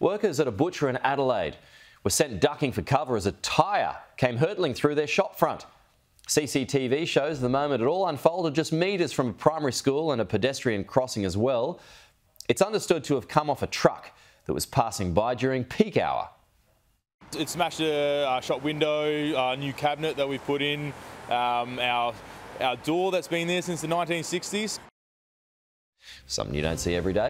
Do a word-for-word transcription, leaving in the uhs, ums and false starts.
Workers at a butcher in Adelaide were sent ducking for cover as a tyre came hurtling through their shop front. C C T V shows the moment it all unfolded just metres from a primary school and a pedestrian crossing as well. It's understood to have come off a truck that was passing by during peak hour. It smashed a uh, shop window, our new cabinet that we've put in, um, our, our door that's been there since the nineteen sixties. Something you don't see every day.